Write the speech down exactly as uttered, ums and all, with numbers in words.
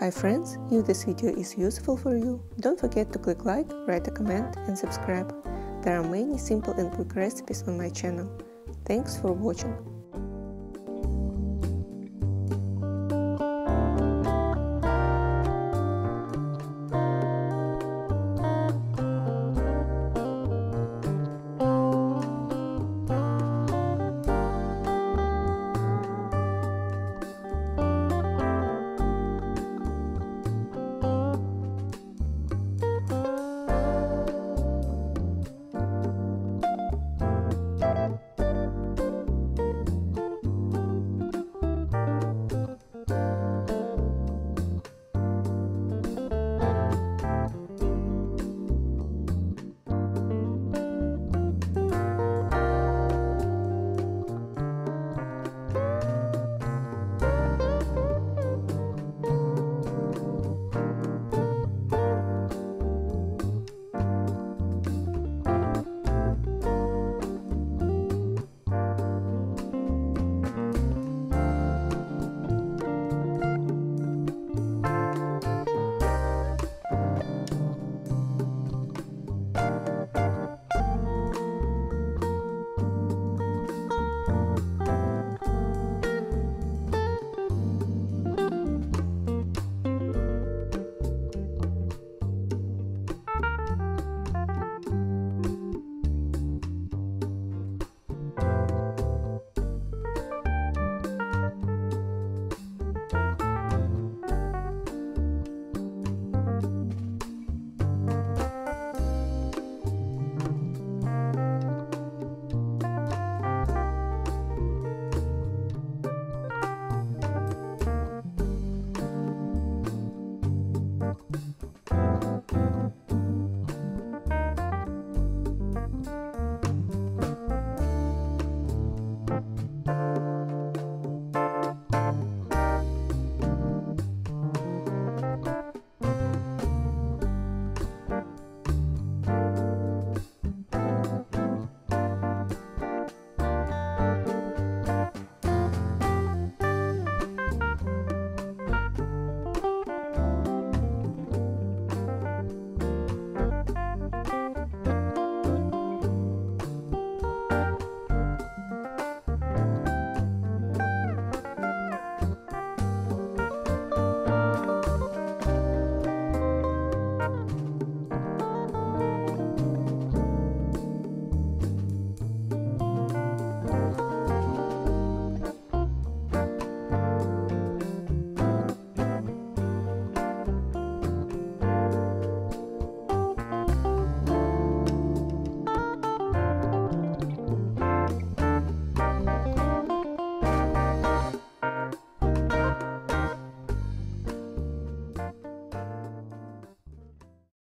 Hi friends, if this video is useful for you, don't forget to click like, write a comment and subscribe. There are many simple and quick recipes on my channel. Thanks for watching.